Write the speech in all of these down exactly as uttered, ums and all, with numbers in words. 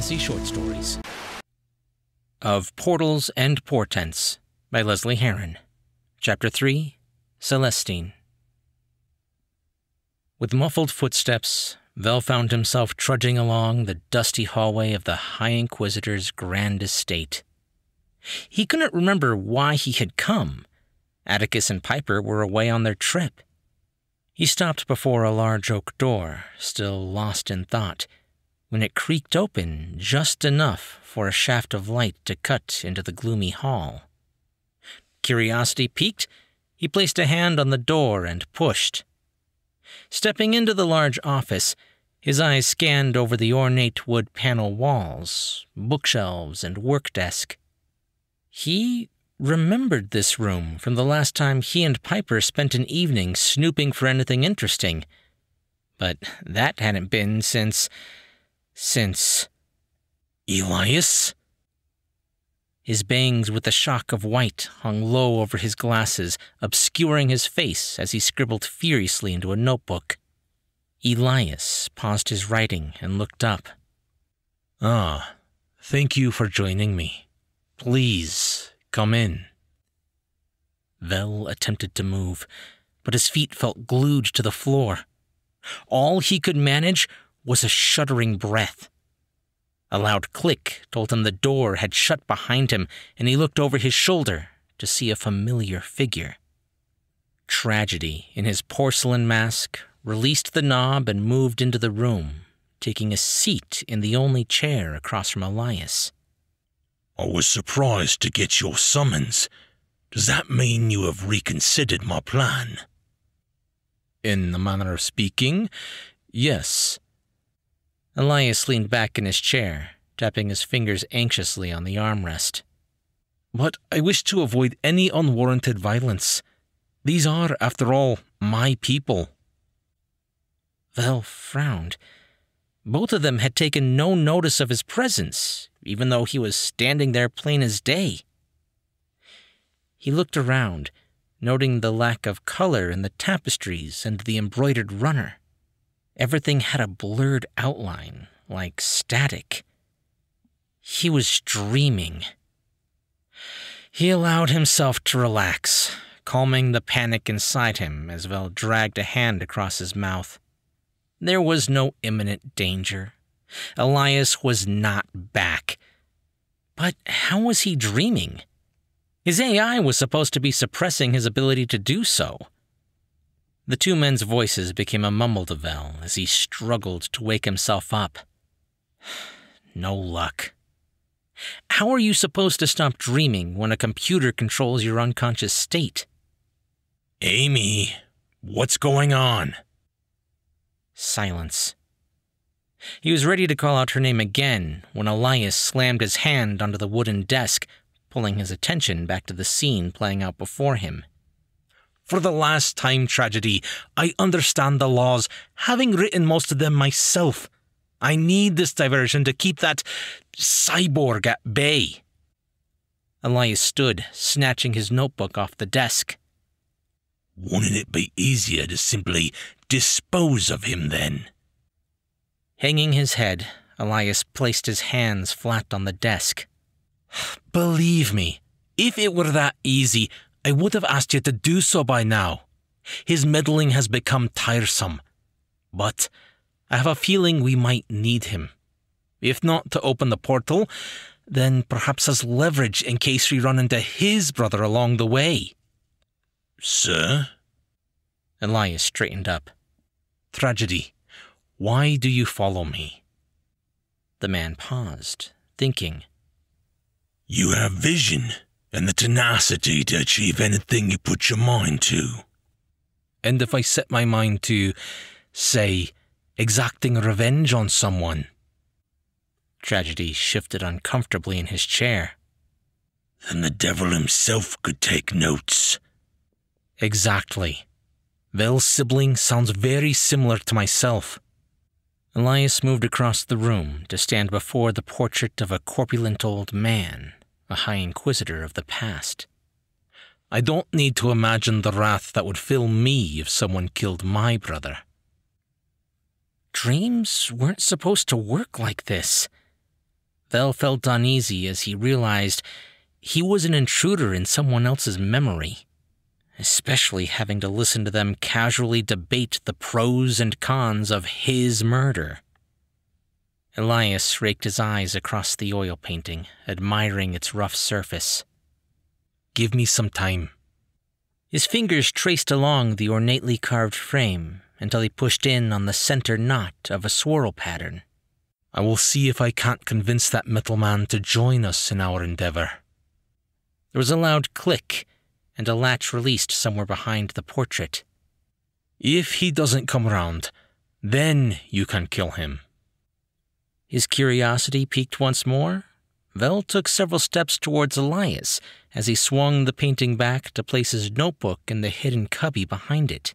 fantasy short stories. Of Portals and Portents by Lesley Herron. Chapter three, Celestine. With muffled footsteps, Vel found himself trudging along the dusty hallway of the High Inquisitor's grand estate. He couldn't remember why he had come. Atticus and Piper were away on their trip. He stopped before a large oak door, still lost in thought, when it creaked open just enough for a shaft of light to cut into the gloomy hall. Curiosity piqued, he placed a hand on the door and pushed. Stepping into the large office, his eyes scanned over the ornate wood panel walls, bookshelves, and work desk. He remembered this room from the last time he and Piper spent an evening snooping for anything interesting, but that hadn't been since... since... Elias? His bangs with the shock of white hung low over his glasses, obscuring his face as he scribbled furiously into a notebook. Elias paused his writing and looked up. "Ah, thank you for joining me. Please, come in." Vel attempted to move, but his feet felt glued to the floor. All he could manage was a shuddering breath. A loud click told him the door had shut behind him, and he looked over his shoulder to see a familiar figure. Tragedy, in his porcelain mask, released the knob and moved into the room, taking a seat in the only chair across from Elias. "I was surprised to get your summons. Does that mean you have reconsidered my plan?" "In the manner of speaking, yes." Elias leaned back in his chair, tapping his fingers anxiously on the armrest. "But I wish to avoid any unwarranted violence. These are, after all, my people." Vel frowned. Both of them had taken no notice of his presence, even though he was standing there plain as day. He looked around, noting the lack of color in the tapestries and the embroidered runner. Everything had a blurred outline, like static. He was dreaming. He allowed himself to relax, calming the panic inside him as Vel dragged a hand across his mouth. There was no imminent danger. Elias was not back. But how was he dreaming? His A I was supposed to be suppressing his ability to do so. The two men's voices became a mumble to Vel as he struggled to wake himself up. No luck. How are you supposed to stop dreaming when a computer controls your unconscious state? "Amy, what's going on?" Silence. He was ready to call out her name again when Elias slammed his hand onto the wooden desk, pulling his attention back to the scene playing out before him. "For the last time, Tragedy, I understand the laws, having written most of them myself. I need this diversion to keep that cyborg at bay." Elias stood, snatching his notebook off the desk. "Wouldn't it be easier to simply dispose of him, then?" Hanging his head, Elias placed his hands flat on the desk. "Believe me, if it were that easy, I would have asked you to do so by now. His meddling has become tiresome. But I have a feeling we might need him. If not to open the portal, then perhaps as leverage in case we run into his brother along the way." "Sir?" Elias straightened up. "Tragedy, why do you follow me?" The man paused, thinking. "You have vision and the tenacity to achieve anything you put your mind to." "And if I set my mind to, say, exacting revenge on someone?" Tragedy shifted uncomfortably in his chair. "Then the devil himself could take notes." "Exactly. Vel's sibling sounds very similar to myself." Elias moved across the room to stand before the portrait of a corpulent old man, a High Inquisitor of the past. "I don't need to imagine the wrath that would fill me if someone killed my brother." Dreams weren't supposed to work like this. Vel felt uneasy as he realized he was an intruder in someone else's memory, especially having to listen to them casually debate the pros and cons of his murder. Elias raked his eyes across the oil painting, admiring its rough surface. "Give me some time." His fingers traced along the ornately carved frame until he pushed in on the center knot of a swirl pattern. "I will see if I can't convince that metal man to join us in our endeavor." There was a loud click, and a latch released somewhere behind the portrait. "If he doesn't come round, then you can kill him." His curiosity piqued once more. Vel took several steps towards Elias as he swung the painting back to place his notebook in the hidden cubby behind it.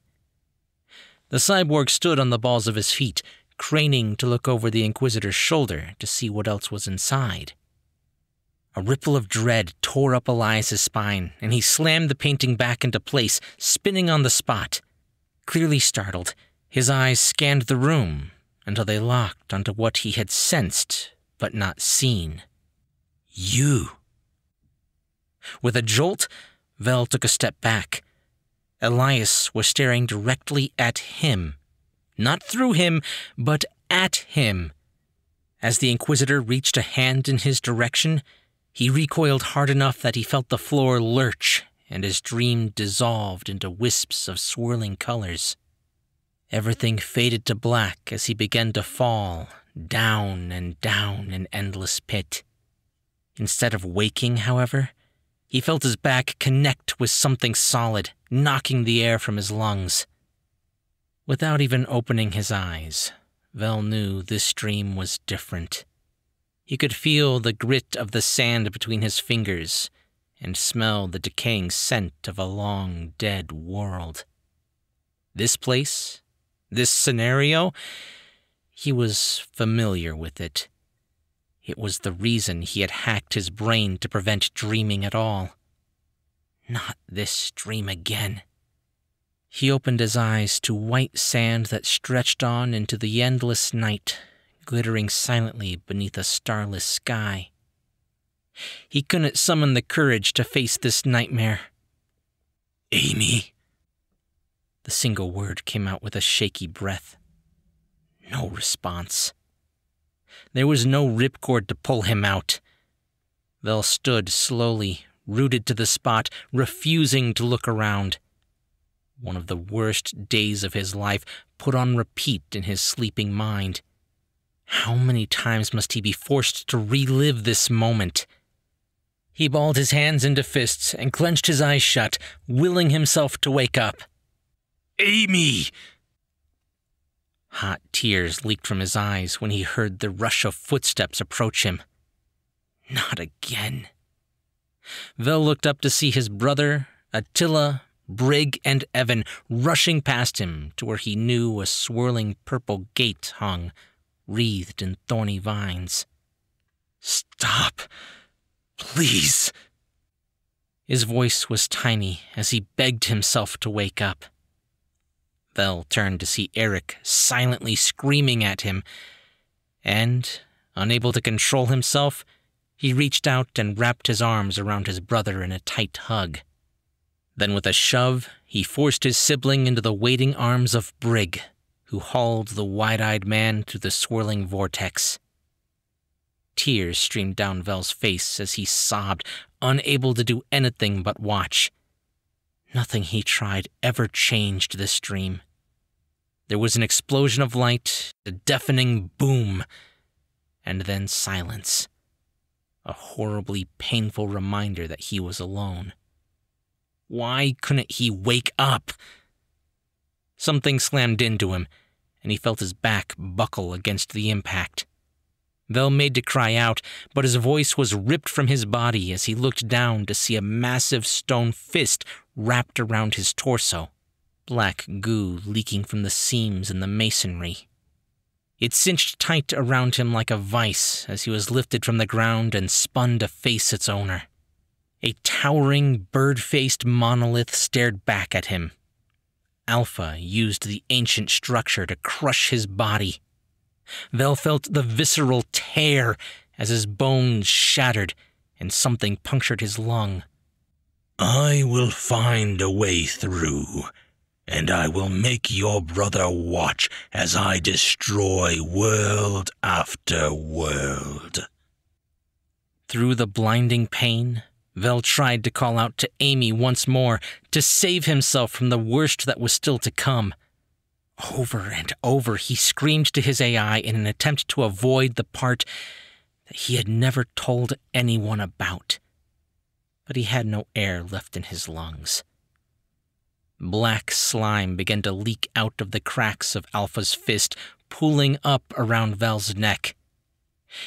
The cyborg stood on the balls of his feet, craning to look over the Inquisitor's shoulder to see what else was inside. A ripple of dread tore up Elias's spine, and he slammed the painting back into place, spinning on the spot. Clearly startled, his eyes scanned the room until they locked onto what he had sensed but not seen. "You." With a jolt, Vel took a step back. Elias was staring directly at him. Not through him, but at him. As the Inquisitor reached a hand in his direction, he recoiled hard enough that he felt the floor lurch, and his dream dissolved into wisps of swirling colors. Everything faded to black as he began to fall, down and down an endless pit. Instead of waking, however, he felt his back connect with something solid, knocking the air from his lungs. Without even opening his eyes, Vel knew this dream was different. He could feel the grit of the sand between his fingers and smell the decaying scent of a long dead world. This place, this scenario, he was familiar with it. It was the reason he had hacked his brain to prevent dreaming at all. Not this dream again. He opened his eyes to white sand that stretched on into the endless night, glittering silently beneath a starless sky. He couldn't summon the courage to face this nightmare. "Amy." The single word came out with a shaky breath. No response. There was no ripcord to pull him out. Vel stood slowly, rooted to the spot, refusing to look around. One of the worst days of his life put on repeat in his sleeping mind. How many times must he be forced to relive this moment? He balled his hands into fists and clenched his eyes shut, willing himself to wake up. "Amy!" Hot tears leaked from his eyes when he heard the rush of footsteps approach him. Not again. Vel looked up to see his brother, Attila, Brig, and Evan rushing past him to where he knew a swirling purple gate hung, wreathed in thorny vines. "Stop, please." His voice was tiny as he begged himself to wake up. Vel turned to see Eric silently screaming at him, and, unable to control himself, he reached out and wrapped his arms around his brother in a tight hug. Then with a shove, he forced his sibling into the waiting arms of Brig, who hauled the wide-eyed man through the swirling vortex. Tears streamed down Vel's face as he sobbed, unable to do anything but watch. Nothing he tried ever changed this dream. There was an explosion of light, a deafening boom, and then silence. A horribly painful reminder that he was alone. Why couldn't he wake up? Something slammed into him, and he felt his back buckle against the impact. Vel made to cry out, but his voice was ripped from his body as he looked down to see a massive stone fist wrapped around his torso, black goo leaking from the seams in the masonry. It cinched tight around him like a vice as he was lifted from the ground and spun to face its owner. A towering, bird-faced monolith stared back at him. Alpha used the ancient structure to crush his body. Vel felt the visceral tear as his bones shattered and something punctured his lung. "I will find a way through, and I will make your brother watch as I destroy world after world." Through the blinding pain, Vel tried to call out to Amy once more, to save himself from the worst that was still to come. Over and over he screamed to his A I in an attempt to avoid the part that he had never told anyone about. But he had no air left in his lungs. Black slime began to leak out of the cracks of Alpha's fist, pooling up around Vel's neck.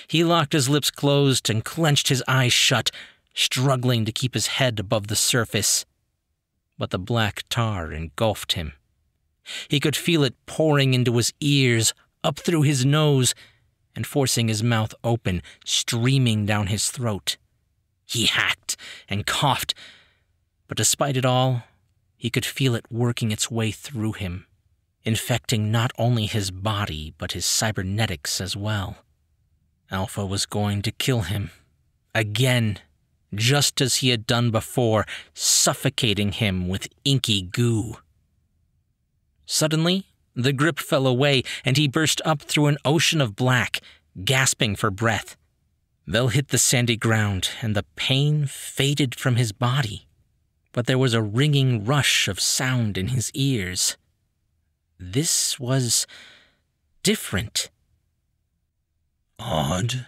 He locked his lips closed and clenched his eyes shut, struggling to keep his head above the surface. But the black tar engulfed him. He could feel it pouring into his ears, up through his nose, and forcing his mouth open, streaming down his throat. He hacked and coughed, but despite it all, he could feel it working its way through him, infecting not only his body but his cybernetics as well. Alpha was going to kill him. Again, just as he had done before, suffocating him with inky goo. Suddenly, the grip fell away and he burst up through an ocean of black, gasping for breath. Vel hit the sandy ground and the pain faded from his body, but there was a ringing rush of sound in his ears. This was different. "Odd.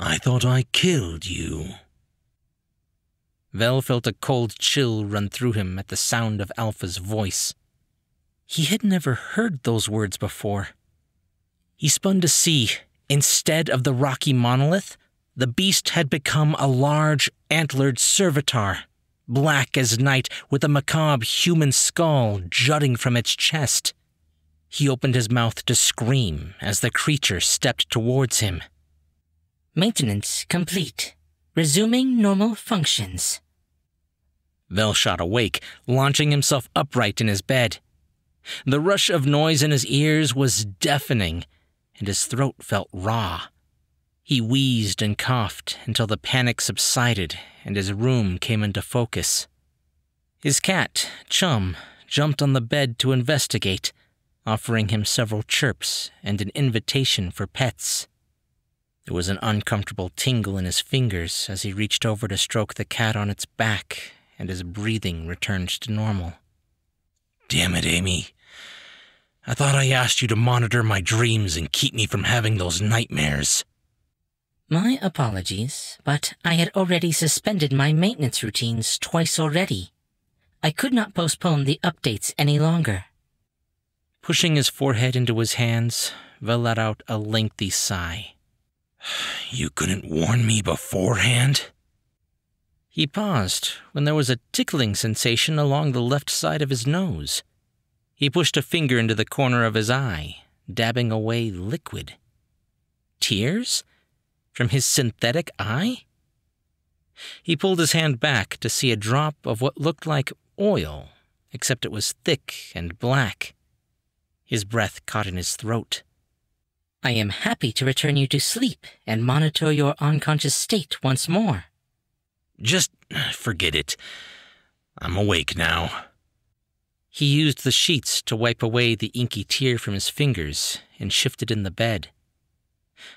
I thought I killed you." Vel felt a cold chill run through him at the sound of Alpha's voice. He had never heard those words before. He spun to see, instead of the rocky monolith, the beast had become a large, antlered servitor, black as night, with a macabre human skull jutting from its chest. He opened his mouth to scream as the creature stepped towards him. "Maintenance complete. Resuming normal functions." Vel shot awake, launching himself upright in his bed. The rush of noise in his ears was deafening, and his throat felt raw. He wheezed and coughed until the panic subsided and his room came into focus. His cat, Chum, jumped on the bed to investigate, offering him several chirps and an invitation for pets. There was an uncomfortable tingle in his fingers as he reached over to stroke the cat on its back, and his breathing returned to normal. "Damn it, Amy. I thought I asked you to monitor my dreams and keep me from having those nightmares." "My apologies, but I had already suspended my maintenance routines twice already. I could not postpone the updates any longer." Pushing his forehead into his hands, Vel let out a lengthy sigh. "You couldn't warn me beforehand?" He paused when there was a tickling sensation along the left side of his nose. He pushed a finger into the corner of his eye, dabbing away liquid. Tears? From his synthetic eye? He pulled his hand back to see a drop of what looked like oil, except it was thick and black. His breath caught in his throat. "I am happy to return you to sleep and monitor your unconscious state once more." "Just forget it. I'm awake now." He used the sheets to wipe away the inky tear from his fingers and shifted in the bed.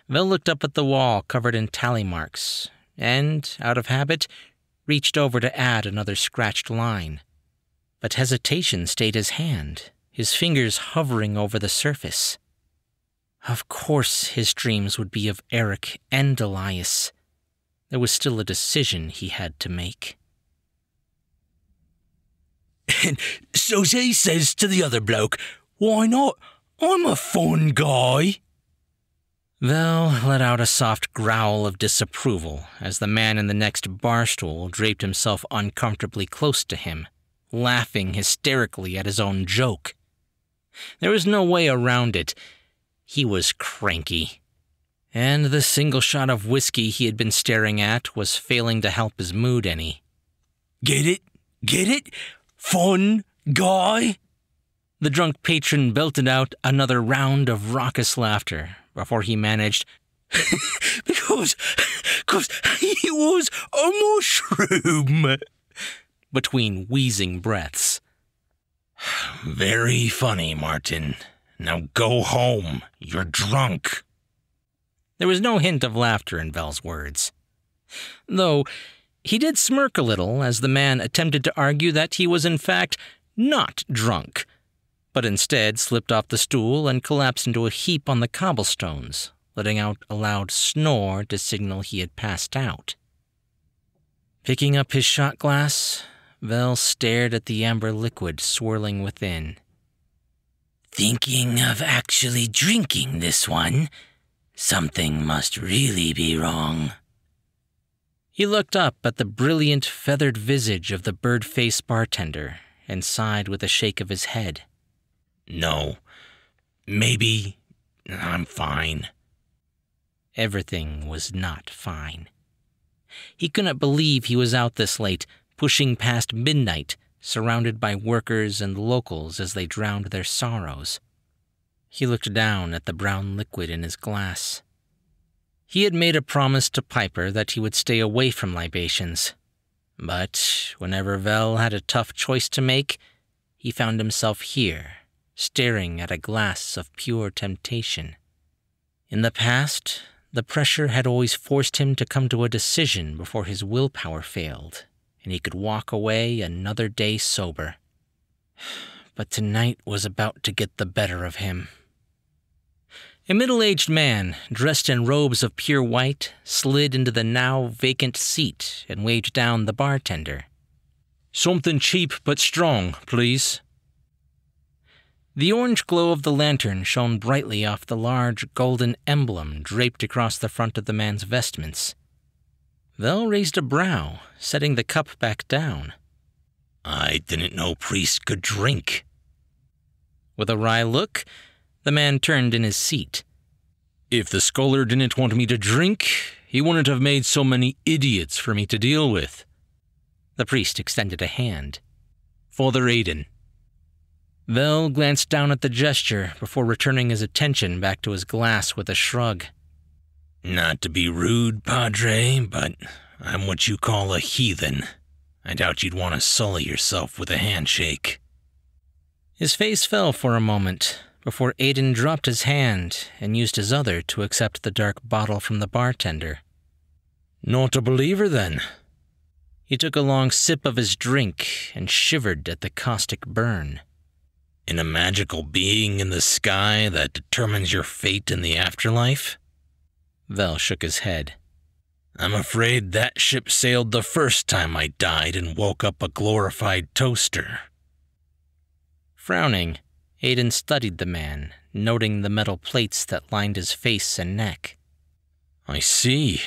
Vel looked up at the wall covered in tally marks and, out of habit, reached over to add another scratched line. But hesitation stayed his hand, his fingers hovering over the surface. Of course his dreams would be of Eric and Elias. There was still a decision he had to make. "And so he says to the other bloke, 'Why not? I'm a fun guy.'" Vel let out a soft growl of disapproval as the man in the next bar stool draped himself uncomfortably close to him, laughing hysterically at his own joke. There was no way around it. He was cranky. And the single shot of whiskey he had been staring at was failing to help his mood any. "Get it? Get it? Fun guy?" The drunk patron belted out another round of raucous laughter before he managed, because, because he was a mushroom. Between wheezing breaths. Very funny, Martin. Now go home. You're drunk. There was no hint of laughter in Val's words. Though he did smirk a little as the man attempted to argue that he was in fact not drunk, but instead slipped off the stool and collapsed into a heap on the cobblestones, letting out a loud snore to signal he had passed out. Picking up his shot glass, Val stared at the amber liquid swirling within. Thinking of actually drinking this one? Something must really be wrong. He looked up at the brilliant feathered visage of the bird-faced bartender and sighed with a shake of his head. No, maybe I'm fine. Everything was not fine. He couldn't believe he was out this late, pushing past midnight, surrounded by workers and locals as they drowned their sorrows. He looked down at the brown liquid in his glass. He had made a promise to Piper that he would stay away from libations. But whenever Vel had a tough choice to make, he found himself here, staring at a glass of pure temptation. In the past, the pressure had always forced him to come to a decision before his willpower failed, and he could walk away another day sober. But tonight was about to get the better of him. A middle-aged man, dressed in robes of pure white, slid into the now vacant seat and waved down the bartender. Something cheap but strong, please. The orange glow of the lantern shone brightly off the large golden emblem draped across the front of the man's vestments. Vel raised a brow, setting the cup back down. I didn't know priests could drink. With a wry look, the man turned in his seat. If the scholar didn't want me to drink, he wouldn't have made so many idiots for me to deal with. The priest extended a hand. Father Aiden. Vel glanced down at the gesture before returning his attention back to his glass with a shrug. Not to be rude, Padre, but I'm what you call a heathen. I doubt you'd want to sully yourself with a handshake. His face fell for a moment before Aiden dropped his hand and used his other to accept the dark bottle from the bartender. Not a believer, then. He took a long sip of his drink and shivered at the caustic burn. In a magical being in the sky that determines your fate in the afterlife? Vel shook his head. I'm afraid that ship sailed the first time I died and woke up a glorified toaster. Frowning, Aiden studied the man, noting the metal plates that lined his face and neck. I see.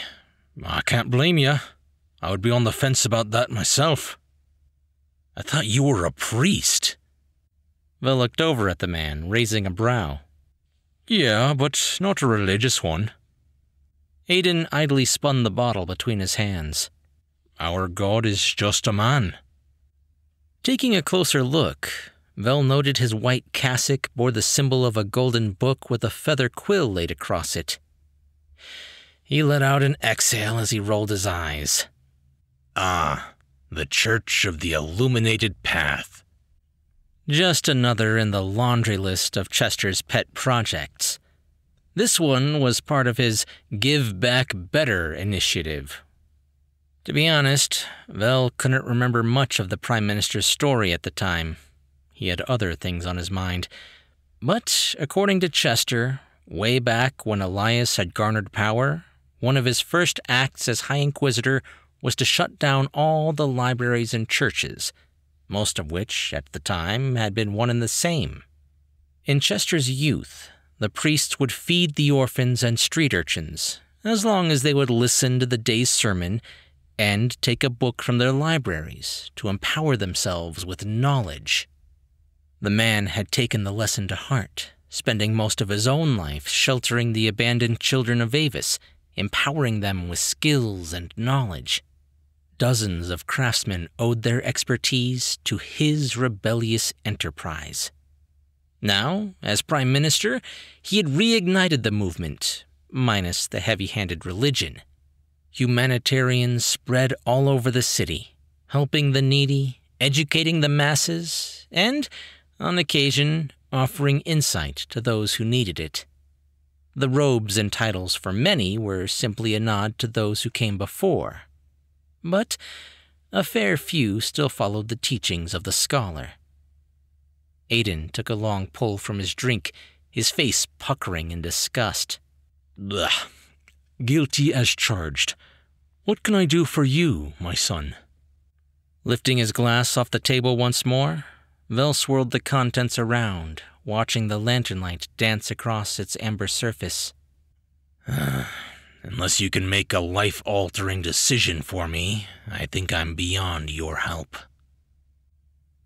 I can't blame you. I would be on the fence about that myself. I thought you were a priest. Vel looked over at the man, raising a brow. Yeah, but not a religious one. Aiden idly spun the bottle between his hands. Our God is just a man. Taking a closer look, Vel noted his white cassock bore the symbol of a golden book with a feather quill laid across it. He let out an exhale as he rolled his eyes. Ah, the Church of the Illuminated Path. Just another in the laundry list of Chester's pet projects. This one was part of his Give Back Better initiative. To be honest, Vel couldn't remember much of the Prime Minister's story at the time. He had other things on his mind. But according to Chester, way back when Elias had garnered power, one of his first acts as High Inquisitor was to shut down all the libraries and churches, most of which, at the time, had been one and the same. In Chester's youth, the priests would feed the orphans and street urchins, as long as they would listen to the day's sermon and take a book from their libraries to empower themselves with knowledge. The man had taken the lesson to heart, spending most of his own life sheltering the abandoned children of Avis, empowering them with skills and knowledge. Dozens of craftsmen owed their expertise to his rebellious enterprise. Now, as Prime Minister, he had reignited the movement, minus the heavy-handed religion. Humanitarians spread all over the city, helping the needy, educating the masses, and, on occasion, offering insight to those who needed it. The robes and titles for many were simply a nod to those who came before, but a fair few still followed the teachings of the scholar. Aiden took a long pull from his drink, his face puckering in disgust. Ugh. Guilty as charged. What can I do for you, my son? Lifting his glass off the table once more, Vel swirled the contents around, watching the lantern light dance across its amber surface. Unless you can make a life-altering decision for me, I think I'm beyond your help.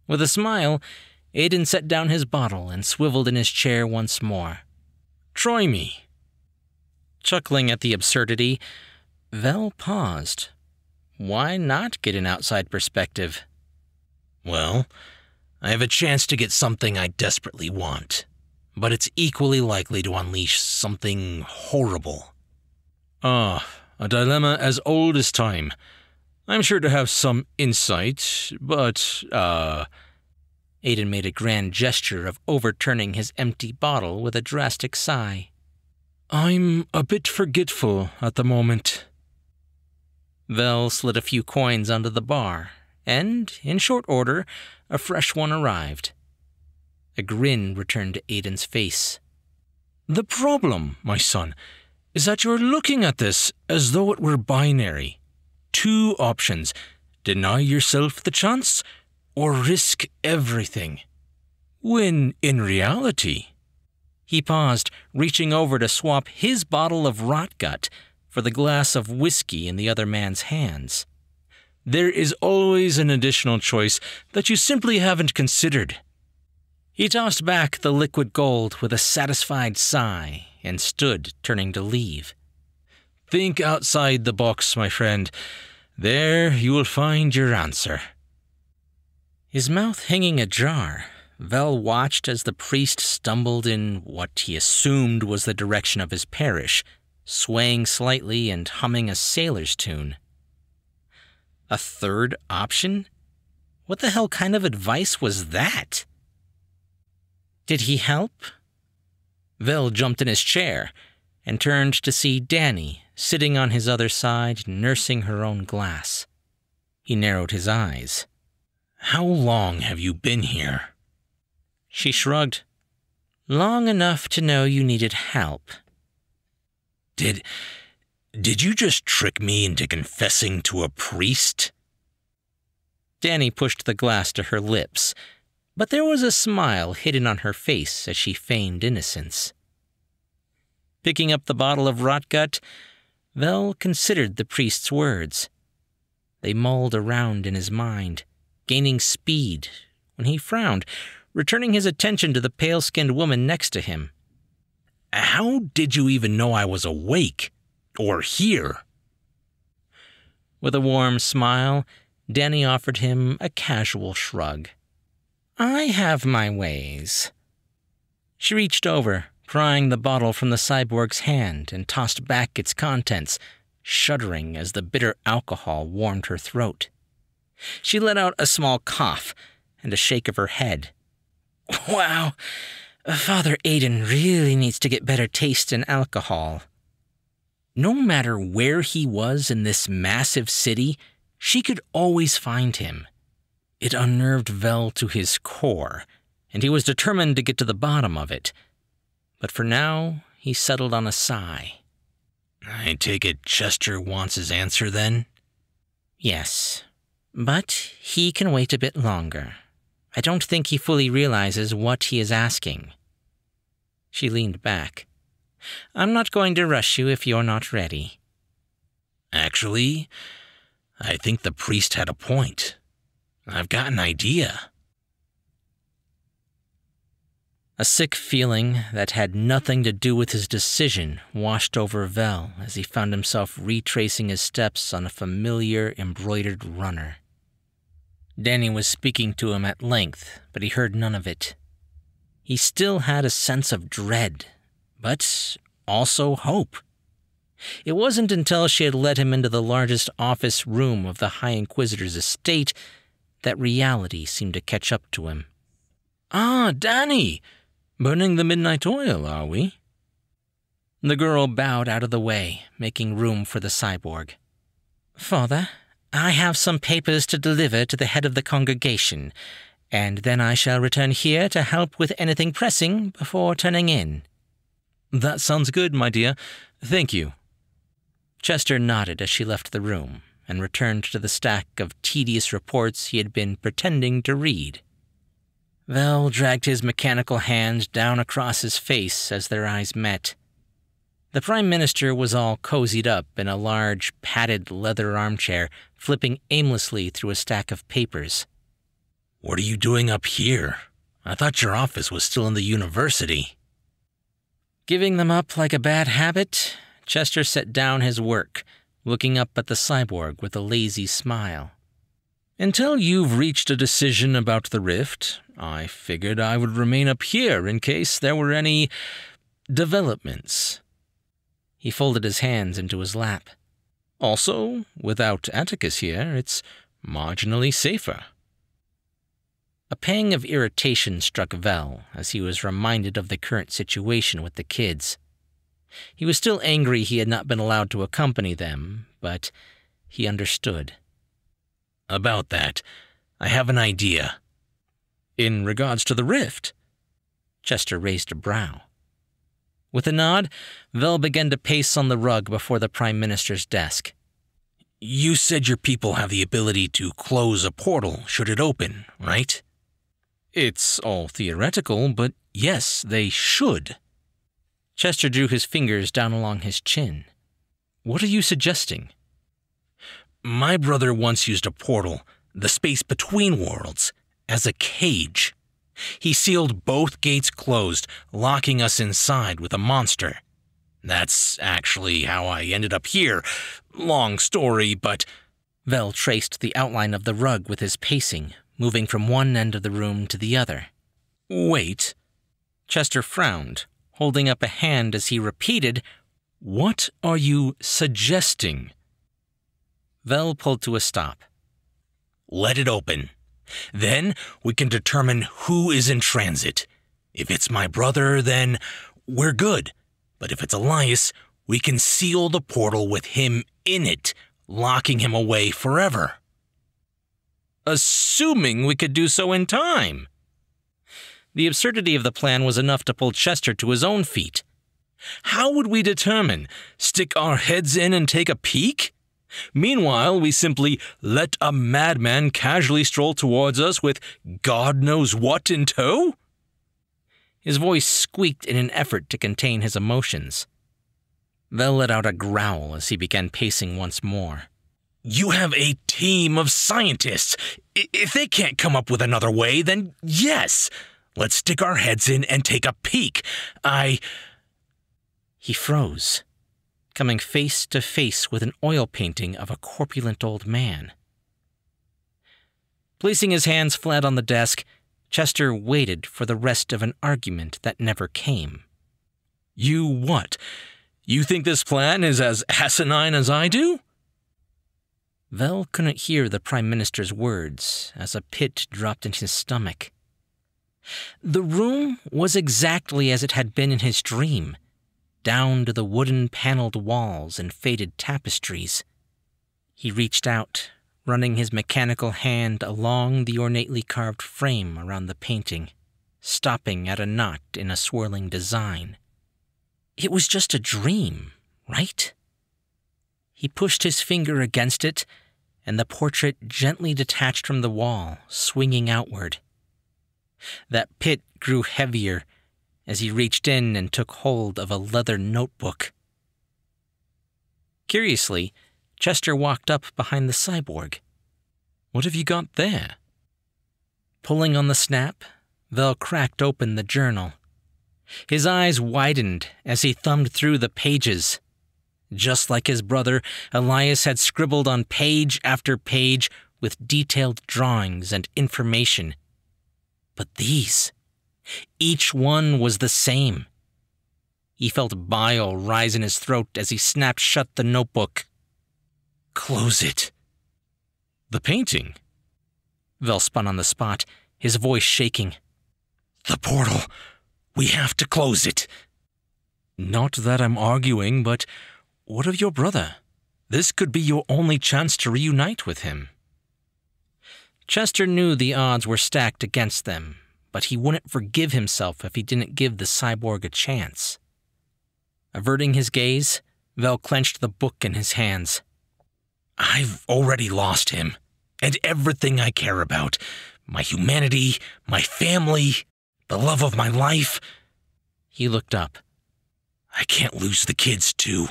With a smile, Aiden set down his bottle and swiveled in his chair once more. Try me. Chuckling at the absurdity, Vel paused. Why not get an outside perspective? Well, I have a chance to get something I desperately want, but it's equally likely to unleash something horrible. Ah, a dilemma as old as time. I'm sure to have some insight, but, uh... Aiden made a grand gesture of overturning his empty bottle with a drastic sigh. I'm a bit forgetful at the moment. Vel slid a few coins under the bar, and, in short order, a fresh one arrived. A grin returned to Aiden's face. The problem, my son, is that you're looking at this as though it were binary. Two options, deny yourself the chance, or risk everything. When, in reality... He paused, reaching over to swap his bottle of rotgut for the glass of whiskey in the other man's hands. There is always an additional choice that you simply haven't considered. He tossed back the liquid gold with a satisfied sigh and stood, turning to leave. Think outside the box, my friend. There you will find your answer. His mouth hanging ajar, Vel watched as the priest stumbled in what he assumed was the direction of his parish, swaying slightly and humming a sailor's tune. A third option? What the hell kind of advice was that? Did he help? Vel jumped in his chair and turned to see Danny sitting on his other side, nursing her own glass. He narrowed his eyes. How long have you been here? She shrugged. Long enough to know you needed help. Did... Did you just trick me into confessing to a priest? Danny pushed the glass to her lips, but there was a smile hidden on her face as she feigned innocence. Picking up the bottle of rotgut, Vel considered the priest's words. They mulled around in his mind, gaining speed, when he frowned, returning his attention to the pale-skinned woman next to him. How did you even know I was awake? Or here? With a warm smile, Danny offered him a casual shrug. I have my ways. She reached over, prying the bottle from the cyborg's hand and tossed back its contents, shuddering as the bitter alcohol warmed her throat. She let out a small cough and a shake of her head. Wow, Father Aiden really needs to get better taste in alcohol. No matter where he was in this massive city, she could always find him. It unnerved Vel to his core, and he was determined to get to the bottom of it. But for now, he settled on a sigh. I take it Chester wants his answer then? Yes, but he can wait a bit longer. I don't think he fully realizes what he is asking. She leaned back. I'm not going to rush you if you're not ready. Actually, I think the priest had a point. I've got an idea. A sick feeling that had nothing to do with his decision washed over Vel as he found himself retracing his steps on a familiar embroidered runner. Danny was speaking to him at length, but he heard none of it. He still had a sense of dread, but also hope. It wasn't until she had led him into the largest office room of the High Inquisitor's estate that reality seemed to catch up to him. "Ah, Danny! Burning the midnight oil, are we?" The girl bowed out of the way, making room for the cyborg. "Father, I have some papers to deliver to the head of the congregation, and then I shall return here to help with anything pressing before turning in." "That sounds good, my dear. Thank you." Chester nodded as she left the room and returned to the stack of tedious reports he had been pretending to read. Vel dragged his mechanical hand down across his face as their eyes met. The Prime Minister was all cozied up in a large, padded leather armchair, flipping aimlessly through a stack of papers. "What are you doing up here? I thought your office was still in the university." Giving them up like a bad habit, Chester set down his work, looking up at the cyborg with a lazy smile. "Until you've reached a decision about the rift, I figured I would remain up here in case there were any developments." He folded his hands into his lap. "Also, without Atticus here, it's marginally safer." A pang of irritation struck Vel as he was reminded of the current situation with the kids. He was still angry he had not been allowed to accompany them, but he understood. "About that, I have an idea." "In regards to the rift?" Chester raised a brow. With a nod, Vel began to pace on the rug before the Prime Minister's desk. "You said your people have the ability to close a portal should it open, right?" "It's all theoretical, but yes, they should." Chester drew his fingers down along his chin. "What are you suggesting?" "My brother once used a portal, the space between worlds, as a cage. He sealed both gates closed, locking us inside with a monster. That's actually how I ended up here. Long story, but..." Vel traced the outline of the rug with his pacing, moving from one end of the room to the other. "Wait." Chester frowned, holding up a hand as he repeated, "What are you suggesting?" Vel pulled to a stop. "Let it open. Then we can determine who is in transit. If it's my brother, then we're good. But if it's Elias, we can seal the portal with him in it, locking him away forever." "Assuming we could do so in time." The absurdity of the plan was enough to pull Chester to his own feet. "How would we determine? Stick our heads in and take a peek? Meanwhile, we simply let a madman casually stroll towards us with God knows what in tow?" His voice squeaked in an effort to contain his emotions. Vel let out a growl as he began pacing once more. "You have a team of scientists. If they can't come up with another way, then yes. Let's stick our heads in and take a peek. I..." He froze, coming face to face with an oil painting of a corpulent old man. Placing his hands flat on the desk, Chester waited for the rest of an argument that never came. "You what? You think this plan is as asinine as I do?" Vel couldn't hear the Prime Minister's words as a pit dropped in his stomach. The room was exactly as it had been in his dream, down to the wooden paneled walls and faded tapestries. He reached out, running his mechanical hand along the ornately carved frame around the painting, stopping at a knot in a swirling design. It was just a dream, right? He pushed his finger against it, and the portrait gently detached from the wall, swinging outward. That pit grew heavier as he reached in and took hold of a leather notebook. Curiously, Chester walked up behind the cyborg. "What have you got there?" Pulling on the snap, Vel cracked open the journal. His eyes widened as he thumbed through the pages. Just like his brother, Elias had scribbled on page after page with detailed drawings and information. But these, each one was the same. He felt bile rise in his throat as he snapped shut the notebook. Close it. The painting? Vel spun on the spot, his voice shaking. The portal. We have to close it. Not that I'm arguing, but what of your brother? This could be your only chance to reunite with him. Chester knew the odds were stacked against them, but he wouldn't forgive himself if he didn't give the cyborg a chance. Averting his gaze, Vel clenched the book in his hands. I've already lost him, and everything I care about. My humanity, my family, the love of my life. He looked up. I can't lose the kids, too.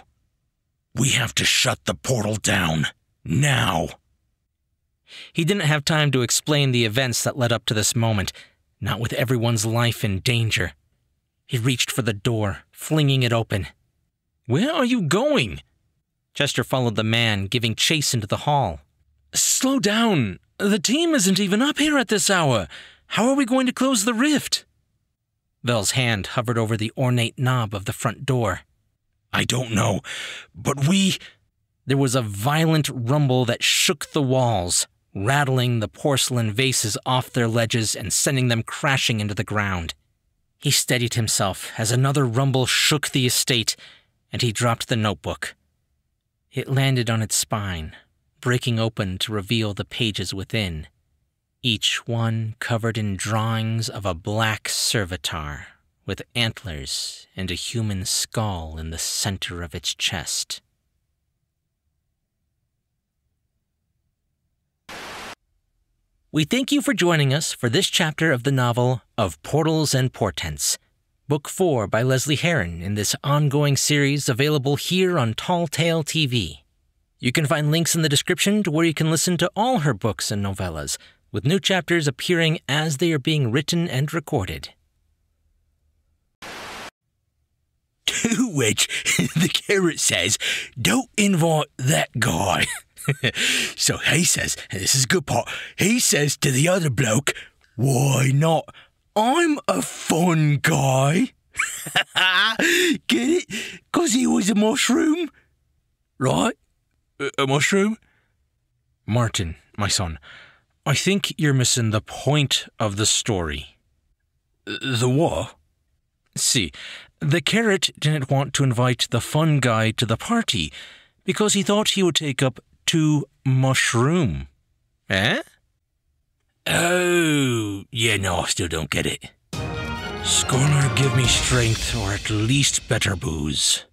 We have to shut the portal down. Now. He didn't have time to explain the events that led up to this moment, not with everyone's life in danger. He reached for the door, flinging it open. Where are you going? Chester followed the man, giving chase into the hall. Slow down. The team isn't even up here at this hour. How are we going to close the rift? Vel's hand hovered over the ornate knob of the front door. I don't know, but we... There was a violent rumble that shook the walls, rattling the porcelain vases off their ledges and sending them crashing into the ground. He steadied himself as another rumble shook the estate, and he dropped the notebook. It landed on its spine, breaking open to reveal the pages within, each one covered in drawings of a black servitor with antlers and a human skull in the center of its chest. We thank you for joining us for this chapter of the novel Of Portals and Portents, Book four by Lesley Herron in this ongoing series available here on Tall Tale T V. You can find links in the description to where you can listen to all her books and novellas, with new chapters appearing as they are being written and recorded. To which the carrot says, don't invite that guy. So he says, and this is a good part, he says to the other bloke, why not? I'm a fun guy. Get it? Because he was a mushroom. Right? A, a mushroom? Martin, my son, I think you're missing the point of the story. The what? See, the carrot didn't want to invite the fun guy to the party because he thought he would take up to mushroom. Eh? Oh, yeah, no, I still don't get it. Scholar, give me strength, or at least better booze.